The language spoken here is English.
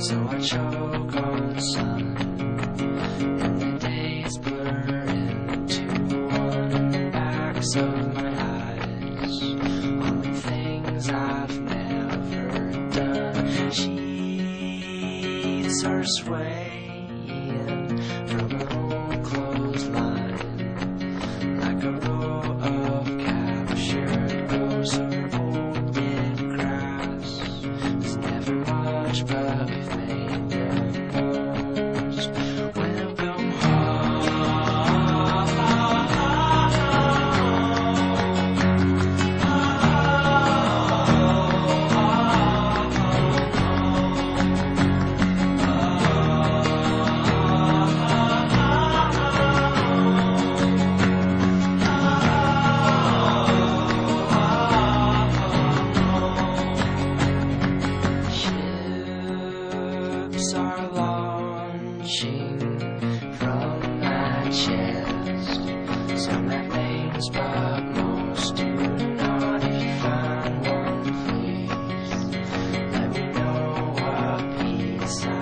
so I choke on the sun, and the days blur into one in the backs of my eyes, all the things I've never done. She eats her sway from her old clothesline, like a row of captured ghosts of old dead grass. There's never much, but we've made them bones. Welcome are launching from my chest. Some have names, but most do not. If I'm one, please let me know what piece I